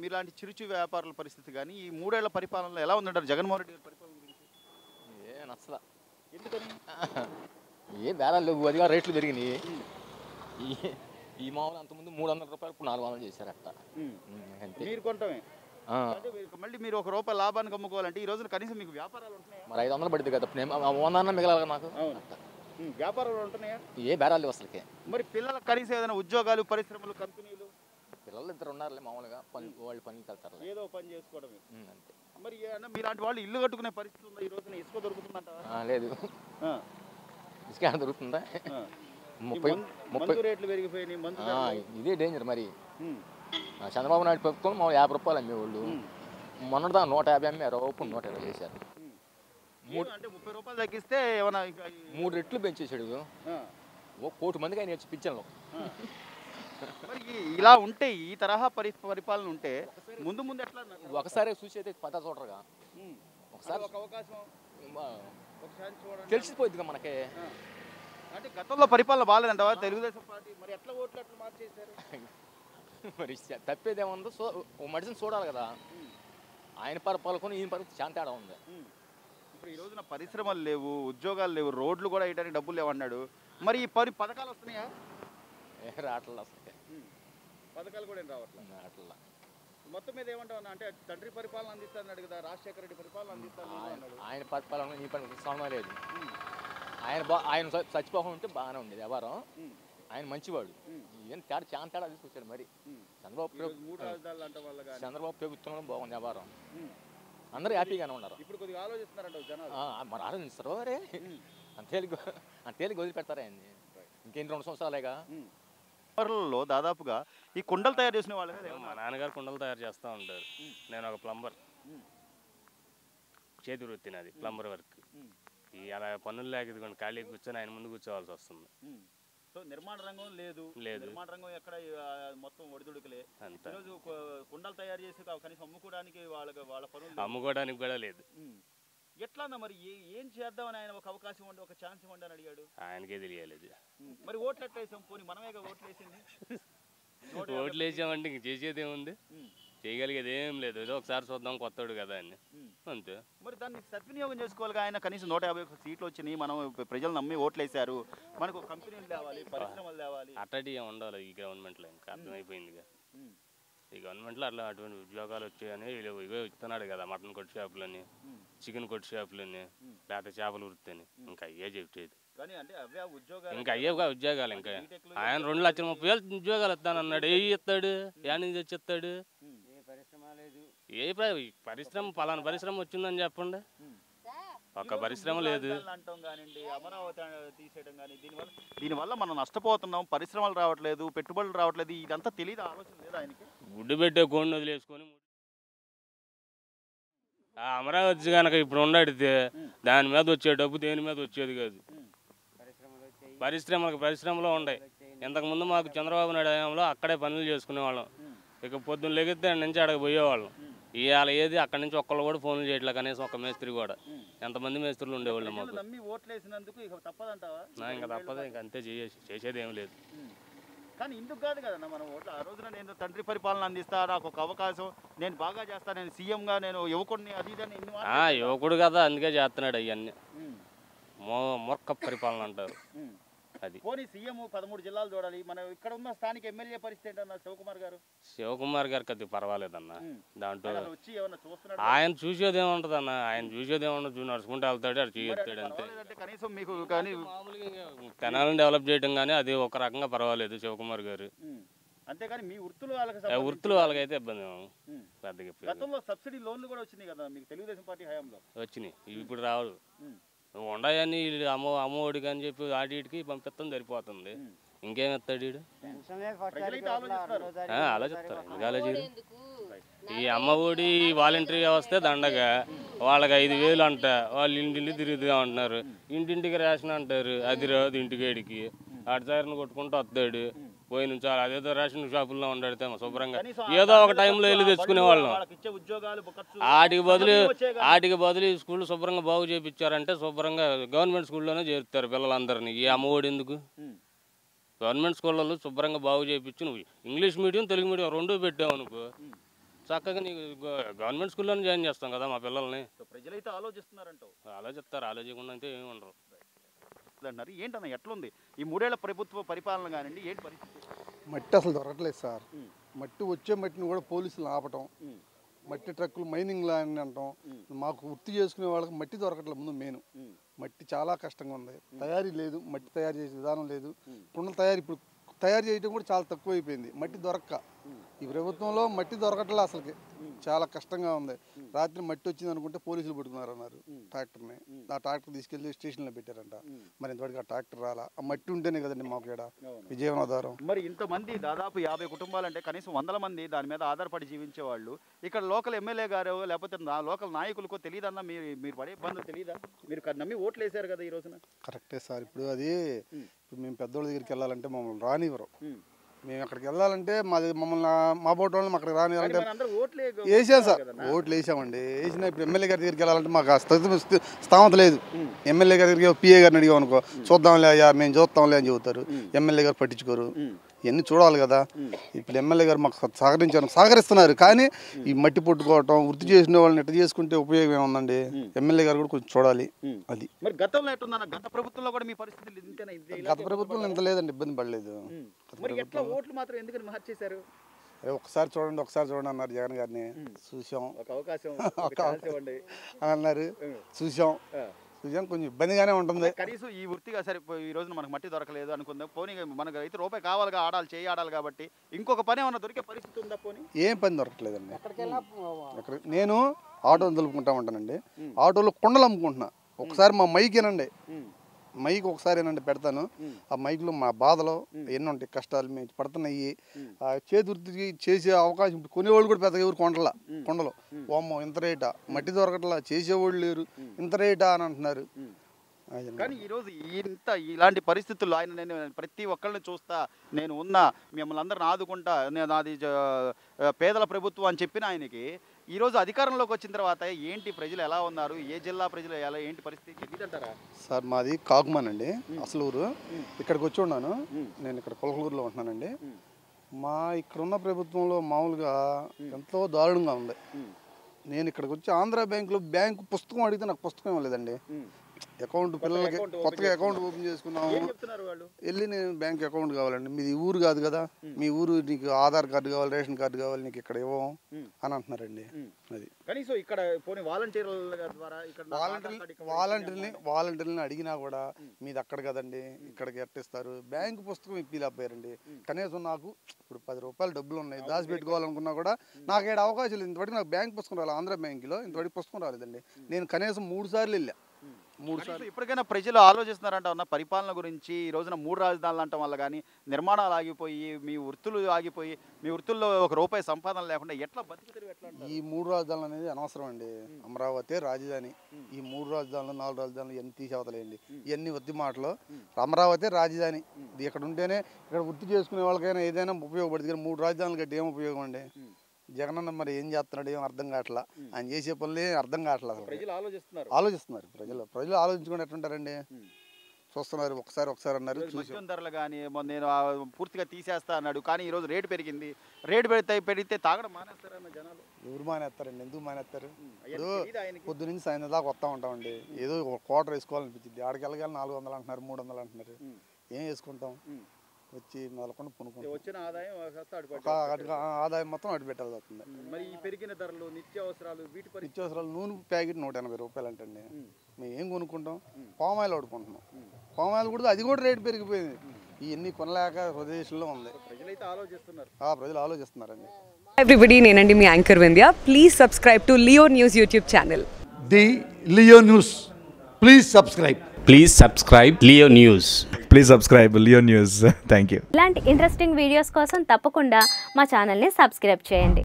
మీలాంటి చిరుచు వ్యాపారుల పరిస్థితి గాని ఈ మూడేళ్ల పరిపాలనలో ఎలా ఉందంటారు జగన్మోహన్ రెడ్డి గారి పరిపాలన గురించి? ఏ నచ్చలా. ఎందుకని? ఏ బేరాలు అదిగా రేట్లు పెరిగినాయి. ఈ మామూలు అంతకుముందు 300 రూపాయలు ఇప్పుడు 400 చేశారట. అంతే. మీరు కొంటమే. అంటే మళ్ళీ మీరు 1 రూపాయి లాభానికి అమ్ముకోవాలంటే ఈ రోజున కనీసం మీకు వ్యాపారాలు ఉంటున్నాయా? మరి 500 పడింది కదా అన్న మిగలాలి నాకు. వ్యాపారాలు ఉంటున్నాయా? ఏ బేరాలు అసలుకే. మరి పిల్లలకు కనీసం ఏదైనా ఉద్యోగాలు పరిశ్రమలు కంపెనీలు పిల్లలు ఇద్దరు ఉన్నారులే మామూలుగా పని వాళ్ళు పనికి వెళ్తారు ఏదో పని చేసుకోవడమే అంతే. మరి ఏమన్నా మీలాంటి వాళ్ళు ఇల్లు కట్టుకునే పరిస్థితి ఉందా? ఈ రోజున ఇసుక దొరుకుతుందంట? లేదు, ఇసుక ఏమైనా దొరుకుతుందా? 30 రేట్లు పెరిగిపోయినాయి. ఇదే డేంజర్. మరి చంద్రబాబు నాయుడు పెట్టుకొని మామూలు 50 రూపాయలు అమ్మేవాళ్ళు, మొన్నటిదా 150 అమ్మారు, ఇప్పుడు 120 చేశారు. 30 రూపాయలు తగ్గిస్తే ఏమైనా 3 రెట్లు పెంచేసాడు. 1 కోటి మందికి ఆయన వచ్చి పిచ్చంలో. మరి ఇలా ఉంటే ఈ తరహా పరిపాలన ఉంటే ముందు ముందు ఎట్లా? ఒకసారి చూసి అయితే పదా చూడరుగా, ఒకసారి అవకాశం తెలిసిపోయిందిగా మనకి. అంటే గతంలో పరిపాలన బాగాలేదంట తెలుగుదేశం పార్టీ, మరి ఎట్లా ఓట్లు అట్లా మార్చేశారు? మరి తప్పేదేముందో మనిషిని చూడాలి కదా. ఆయన పరిపాలకొని ఈయన పరిస్థితి చాలా తేడా ఉంది. ఇప్పుడు ఈ రోజున పరిశ్రమలు లేవు, ఉద్యోగాలు లేవు, రోడ్లు కూడా వేయడానికి డబ్బులు లేవన్నాడు. మరి ఈ పథకాలు వస్తున్నాయా? రావట్లా, పథకాలు కూడా ఏం రావట్లేదు రావట్లా. మొత్తం మీద ఏమంటావు అంటే తండ్రి పరిపాలన అందిస్తాను కదా, రాజశేఖర రెడ్డి పరిపాలన అందిస్తాను. ఆయన పరిపాలన ఈ పని సోమలేదు. ఆయన చచ్చిపోకుండా ఉంటే బాగానే ఉండేది వ్యవహారం. ఆయన మంచివాడు. ఏం తేడా చాలా తేడా తీసుకొచ్చాడు. మరి చంద్రబాబు ప్రభుత్వం బాగుంది వ్యవహారం, అందరూ హ్యాపీగానే ఉన్నారు. ఇప్పుడు కొద్దిగా ఆలోచిస్తున్నారంట. మరి ఆలోచిస్తారు అరే అంతేలికి వదిలిపెడతారా ఆయన్ని? ఇంకేం 2 సంవత్సరాలేగా. ప్లంబర్లలో దాదాపుగా ఈ కుండలు తయారు చేసిన వాళ్ళు, మా నాన్నగారు కుండలు తయారు చేస్తూ ఉంటారు. నేను ఒక ప్లంబర్, చేతి వృత్తి నాది ప్లంబర్ వర్క్. ఈ అలా పనులు లేక ఇదిగోండి ఖాళీ కూర్చొని ఆయన ముందు కూర్చోవాల్సి వస్తుంది. సో నిర్మాణ రంగం లేదు, నిర్మాణ రంగం ఎక్కడ మొత్తం ఒడిదుడుకులే. ఈరోజు కుండలు తయారు చేసి కనీసం అమ్ముకోవడానికి వాళ్ళ పనులు అమ్ముకోవడానికి కూడా లేదు. ఎట్లా మరి ఏం చేద్దామని ఆయన ఒక అవకాశం ఉండి ఒక ఛాన్స్ ఇవ్వండి అని అడిగాడు. ఆయనకే తెలియాలి. మరి ఓట్లు ఎట్లా వేసాం? పోనీ మనమేగా ఓట్లు వేసింది. ఓట్లు వేసామంటే ఇంక చేసేదేముంది? చేయగలిగేది ఏం లేదు. ఏదో ఒకసారి చూద్దాం కొత్తడు కదా అని అంతే. మరి దాన్ని సద్వినియోగం చేసుకోవాలి. ఆయన కనీసం 151 సీట్లు వచ్చినాయి, మనం ప్రజలు నమ్మి ఓట్లు వేసారు. మనకు కంపెనీలు తేవాలి, పరిశ్రమలు తేవాలి, అట్టటి ఉండాలి ఈ గవర్నమెంట్లో. ఇంకా అర్థమైపోయిందిగా ఈ గవర్నమెంట్లో అట్లా అటువంటి ఉద్యోగాలు వచ్చాయని ఇవే ఇస్తున్నాడు కదా. మటన్ కొట్టు షాపులని, చికెన్ కొట్టు షాపులని, లేకపోతే చేపలు వృత్తిని, ఇంకా అయ్యే చెప్పేది. ఇంకా అయ్యే ఉద్యోగాలు ఇంకా ఆయన 2,30,000 ఉద్యోగాలు ఇస్తానన్నాడు. ఏ ఇస్తాడు? ఏం తెచ్చిస్తాడు? ఏ పరిశ్రమ పలానా పరిశ్రమ వచ్చిందని చెప్పండి, ఒక్క పరిశ్రమ లేదు. దీనివల్ల మనం నష్టపోతున్నాం, పరిశ్రమలు రావట్లేదు, పెట్టుబడులు రావట్లేదు. ఇదంతా తెలియదు, ఆలోచన లేదు ఆయనకి. గుడ్డు పెట్టే కోడిని వదిలేసుకొని అమరావతి కనుక ఇప్పుడు ఉండడితే దాని మీద వచ్చే డబ్బు దేని మీద వచ్చేది కాదు. పరిశ్రమలు ఉన్నాయి. ఇంతకుముందు మాకు చంద్రబాబు నాయుడు హయాంలో అక్కడే పనులు చేసుకునేవాళ్ళం. ఇక పొద్దున్న లెగితే నుంచి అక్కడికి పోయేవాళ్ళం. ఇవాళ ఏది అక్కడ నుంచి ఒక్కళ్ళు కూడా ఫోన్లు చేయట్లేదు, కనీసం ఒక్క మేస్త్రి కూడా. ఎంతమంది మేస్త్రులు ఉండేవాళ్ళు మాకు. ఇంకా తప్పదు, ఇంక అంతే. చేసేది ఏం లేదు. కానీ ఇందుకు కాదు కదన్నా మనం ఓట్లు. ఆ రోజున నేను తండ్రి పరిపాలన అందిస్తా, నాకు ఒక అవకాశం, నేను బాగా చేస్తా, నేను సీఎంగా, నేను యువకుడిని, అది ఇది అని యువకుడు కదా అందుకే చేస్తున్నాడు అవన్నీ. మొక్క పరిపాలన అంటారు అది. పోనీ సీఎం 13 జిల్లాలు చూడాలి. మనం ఇక్కడ ఉన్న స్థానిక ఎమ్మెల్యే పరిస్థితి ఏంటన్నా? శివకుమార్ గారు కొద్దిగా పర్వాలేదన్నా. దాంట్లో ఆయన చూసేది ఏముంటది అన్న? ఆయన చూసేది ఏముండదు, నడుచుకుంటూ వెళ్తాడు, అది చేస్తాడు అంతే. కనీసం మీకు కానీ తెనాలను డెవలప్ చేయడం కానీ అది ఒక రకంగా పర్వాలేదు శివకుమార్ గారు. అంతేకాని మీ వృత్తులు వాళ్ళకైతే ఇబ్బంది. గతంలో సబ్సిడీ లోన్లు కూడా వచ్చినాయి కదా మీకు తెలుగుదేశం పార్టీ హయాంలో? వచ్చినాయి, ఇప్పుడు రావు. నువ్వు ఉండయని అమ్మఒడికి అని చెప్పి ఆడికి పంపిస్తాం సరిపోతుంది. ఇంకేమి ఎత్తాడు వీడు? అలా చెప్తారు కాలేజీ. ఈ అమ్మఒడి వాలంటరీ వ్యవస్థ దండగా. వాళ్ళకి 5,000 అంట, వాళ్ళు ఇంటింటి తిరుగుతుగా ఉంటున్నారు. ఇంటింటికి రేషన్ అంటారు, అది రాదు. ఇంటికేడికి అటుసారిని కొట్టుకుంటూ వస్తాడు. పోయి నుంచి అదేదో రేషన్ షాపుల్లో ఉండడితే శుభ్రంగా ఏదో ఒక టైంలో వెళ్ళి తెచ్చుకునే వాళ్ళం. ఆటికి బదులు ఈ స్కూల్ శుభ్రంగా బాగు చేయించారంటే శుభ్రంగా గవర్నమెంట్ స్కూల్లోనే చేరుతారు పిల్లలందరినీ. ఈ అమ్మఒడి ఎందుకు? గవర్నమెంట్ స్కూళ్ళలో శుభ్రంగా బాగు చేయించి నువ్వు ఇంగ్లీష్ మీడియం, తెలుగు మీడియం రెండూ పెట్టావు అనుకో, చక్కగా నీకు గవర్నమెంట్ స్కూల్లోనే జాయిన్ చేస్తాం కదా మా పిల్లల్ని. సో ప్రజలైతే ఆలోచిస్తున్నారంట. ఆలోచిస్తారు, ఆలోచించకుండా అయితే ఏమి ఉండరు అంటున్నారు. ఏంటన్నా ఎట్లుంది ఈ మూడేళ్ల ప్రభుత్వ పరిపాలన కానివ్వండి, ఏంటి పరిస్థితి? మట్టి అసలు దొరకట్లేదు సార్. మట్టి వచ్చే మట్టిని కూడా పోలీసులు ఆపటం, మట్టి ట్రక్కులు మైనింగ్ లాంటి అంటాం. మాకు వృత్తి చేసుకునే వాళ్ళకి మట్టి దొరకట్లేదు. ముందు మెయిన్ మట్టి చాలా కష్టంగా ఉంది, తయారీ లేదు, మట్టి తయారు చేసే విధానం లేదు. కుండలు తయారీ ఇప్పుడు తయారు చేయడం కూడా చాలా తక్కువ అయిపోయింది మట్టి దొరక్క. ఈ ప్రభుత్వంలో మట్టి దొరకట్లా అసలుకి చాలా కష్టంగా ఉంది. రాత్రి మట్టి వచ్చింది అనుకుంటే పోలీసులు పట్టుకున్నారు అన్నారు ట్రాక్టర్ని. ఆ ట్రాక్టర్ తీసుకెళ్లి స్టేషన్లో పెట్టారంట. మరి ఇంతవరకు ఆ ట్రాక్టర్ రాలా. ఆ మట్టి ఉంటేనే కదండి మాకు ఇక్కడ విజయనాధారం. మరి ఇంతమంది దాదాపు 50 కుటుంబాలు అంటే కనీసం 100 మంది దాని మీద ఆధారపడి జీవించే వాళ్ళు. ఇక్కడ లోకల్ ఎమ్మెల్యే గారు లేకపోతే లోకల్ నాయకులకో తెలియదన్నా మీరు పడే ఇబ్బందులు తెలియదా? మీరు నమ్మి ఓట్లు వేసారు కదా ఈ రోజున. కరెక్టే సార్. ఇప్పుడు అది మేము పెద్దోళ్ళ దగ్గరికి వెళ్ళాలంటే మమ్మల్ని రానివ్వరు. మేము అక్కడికి వెళ్ళాలంటే మాది మమ్మల్ని మా బోట్ వాళ్ళని అక్కడికి రానివ్వాలంటే వేసాం సార్, ఓట్లు వేసామండి. వేసినా ఇప్పుడు ఎమ్మెల్యే గారి దగ్గరికి వెళ్ళాలంటే మాకు స్థామత లేదు. ఎమ్మెల్యే గారి దగ్గరికి పిఏ గారిని అడిగాం అనుకో, చూద్దాంలే అయ్యా మేము చూద్దాంలే అని చెబుతారు. ఎమ్మెల్యే గారు పట్టించుకోరు. ఇవన్నీ చూడాలి కదా. ఇప్పుడు ఎమ్మెల్యే గారు మాకు సహకరిస్తున్నారు కానీ ఈ మట్టి పట్టుకోవటం వృత్తి చేసిన వాళ్ళని ఎట్లా చేసుకుంటే ఉపయోగం ఏముందండి. ఎమ్మెల్యే గారు కూడా కొంచెం చూడాలి అది. మరి గతంలో ఎట్టుందన్న గత ప్రభుత్వంలో కూడా మీ పరిస్థితి? గత ప్రభుత్వంలో ఇంత లేదండి, ఇబ్బంది పడలేదు. ఓట్లు మాత్రం ఎందుకని మార్చేశారు? అరే ఒకసారి చూడండి ఒకసారి చూడండి అన్నారు జగన్ గారిని. చూసాం, ఒక అవకాశం అన్నారు, చూసాం నిజం. కొంచెం ఇబ్బందిగానే ఉంటుంది. కనీసం ఈ వృత్తిగా సరే ఈ రోజున మనకు మట్టి దొరకలేదు అనుకుందాం. పోనీ మనకు అయితే రూపాయి కావాలిగా, ఆడాలి చేయి ఆడాలి కాబట్టి ఇంకొక పని ఏమన్నా దొరికే పరిస్థితి ఉందా? పోనీ ఏం పని దొరకట్లేదండి. అక్కడ నేను ఆటోలు తలుపుకుంటా ఉంటానండి. ఆటోలు కుండలు అమ్ముకుంటున్నా. ఒకసారి మా మైక్ ఏనండి, మైక్ ఒకసారి ఏనండి పెడతాను. ఆ మైక్లో మా బాధలు ఎన్ని ఉంటాయి, కష్టాలు మేము పడుతున్నాయి. ఆ చేతి వృత్తికి చేసే అవకాశం ఇప్పుడు కొనేవాళ్ళు కూడా పెద్దగా ఎవరు కొండలో ఓమ్మో ఇంత రేటా, మట్టి దొరకట్లా, చేసేవాళ్ళు లేరు, ఇంత రేటా అని అంటున్నారు. కానీ ఈరోజు ఇంత ఇలాంటి పరిస్థితుల్లో ఆయన నేను ప్రతి ఒక్కరిని చూస్తా, నేను ఉన్నా, మిమ్మల్ని అందరిని ఆదుకుంటా, నేను అది పేదల ప్రభుత్వం అని చెప్పిన ఆయనకి ఈరోజు అధికారంలోకి వచ్చిన తర్వాత ఏంటి ప్రజలు ఎలా ఉన్నారు, ఏ జిల్లా ప్రజలు ఎలా ఏంటి పరిస్థితి ఏంటంటారా? సార్ మాది కాకుమాన్ అండి అసలు ఊరు. ఇక్కడికి వచ్చి ఉన్నాను నేను, ఇక్కడ కొలకలూరులో ఉంటున్నానండి. మా ఇక్కడున్న ప్రభుత్వంలో మామూలుగా ఎంతో దారుణంగా ఉంది. నేను ఇక్కడికి వచ్చి ఆంధ్ర బ్యాంకులో బ్యాంకు పుస్తకం అడిగితే నాకు పుస్తకం ఇవ్వలేదండి. అకౌంట్ పిల్లలకి కొత్తగా అకౌంట్ ఓపెన్ చేసుకున్నాము వెళ్ళి, నేను బ్యాంక్ అకౌంట్ కావాలండి, మీది ఊరు కాదు కదా, మీ ఊరు నీకు ఆధార్ కార్డు కావాలి, రేషన్ కార్డు కావాలి, నీకు ఇక్కడ ఇవ్వం అని అంటున్నారండి. అది కనీసం ఇక్కడ వాలంటీర్లని అడిగినా కూడా మీది అక్కడ కదండి, ఇక్కడికి ఎట్టిస్తారు, బ్యాంకు పుస్తకం ఇప్పి అబ్బారండి. కనీసం నాకు ఇప్పుడు 10 రూపాయలు డబ్బులు ఉన్నాయి, దాచి పెట్టుకోవాలనుకున్నా కూడా నాకు ఏడు అవకాశం లేదు. ఇంతవరకు నాకు బ్యాంక్ పుస్తకం రాలేదు, ఆంధ్ర బ్యాంకులో ఇంతవరకు పుస్తకం రాలేదండి. నేను కనీసం 3 సార్లు వెళ్ళా. ఇప్పటికైనా ప్రజలు ఆలోచిస్తున్నారంట ఉన్న పరిపాలన గురించి. ఈ రోజున 3 రాజధానులు అంటాం వల్ల కానీ నిర్మాణాలు ఆగిపోయి, మీ వృత్తులు ఆగిపోయి, మీ వృత్తుల్లో ఒక రూపాయి సంపాదన లేకుండా ఎట్లా బతుకుతారు? ఎట్లా ఈ 3 రాజధానులు అనేది అనవసరం అండి. అమరావతి రాజధాని, ఈ 3 రాజధానులు 4 రాజధానులు ఇవన్నీ తీసేవతలేండి. ఇవన్నీ వృత్తి మాటలు. అమరావతి రాజధాని ఇక్కడ ఉంటేనే ఇక్కడ వృత్తి చేసుకునే వాళ్ళకైనా ఏదైనా ఉపయోగపడుతుంది. కానీ 3 రాజధానులు గట్టి ఏం ఉపయోగం అండి? జగనన్న మరి ఏం చేస్తున్నాడు, ఏం అర్థం కావట్లా. ఆయన చేసే పనులు అర్థం కావట్లేదు. ఆలోచిస్తున్నారు ప్రజలు. ప్రజలు ఆలోచించుకుని ఎట్లుంటారండి, చూస్తున్నారు. ఒకసారి అన్నారు మద్యం ధరలు కానీ నేను పూర్తిగా తీసేస్తా అన్నాడు. కానీ ఈరోజు రేటు పెరిగింది, రేటు పెరిగితే తాగడం మానేస్తారన్న జనాలు. ఎవరు మానేస్తారండి, ఎందుకు మానేస్తారు? ఏదో పొద్దు నుంచి సాయంత్రం దాకా వస్తూ ఉంటామండి. ఏదో ఒక క్వార్టర్ వేసుకోవాలనిపించింది, ఆడికి వెళ్ళగానే 400 అంటున్నారు, 300 అంటున్నారు. ఏం వేసుకుంటాం? వచ్చి మొదలకుండా పునుకుంటాం. ఆదాయం మొత్తం అటు పెట్టాల్సి వస్తుంది. మరి ఈ పెరిగిన ధరలు, నిత్యావసరాలు, నూనె ప్యాకెట్ 180 రూపాయలు అంటండి. మేము ఏం కొనుక్కుంటాం? పామాయిల్ ఆడుకుంటున్నాం. పామాయిల్ కూడా అది కూడా రేటు పెరిగిపోయింది. ఇవన్నీ కొనలేక ప్రదేశంలో ఉంది. ప్రజలైతే ఆలోచిస్తున్నారు. ప్రజలు ఆలోచిస్తున్నారండి. ఎవ్రీబడి, నేనండి మీ anchor Vindhya. Please subscribe to Leo news YouTube channel. The Leo news please subscribe. Please subscribe Leo News. Please subscribe Leo News. Thank you. ఇలాంటి ఇంట్రెస్టింగ్ వీడియోస్ కోసం తప్పకుండా మా ఛానల్ని సబ్స్క్రైబ్ చేయండి.